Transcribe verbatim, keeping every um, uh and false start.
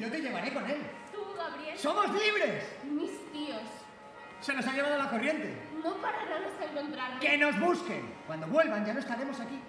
yo te llevaré con él. ¿Tú, Gabriel? ¡Somos libres! Mis tíos. Se nos ha llevado la corriente. No pararán hasta encontrarnos. ¡Que nos busquen! Cuando vuelvan ya no estaremos aquí.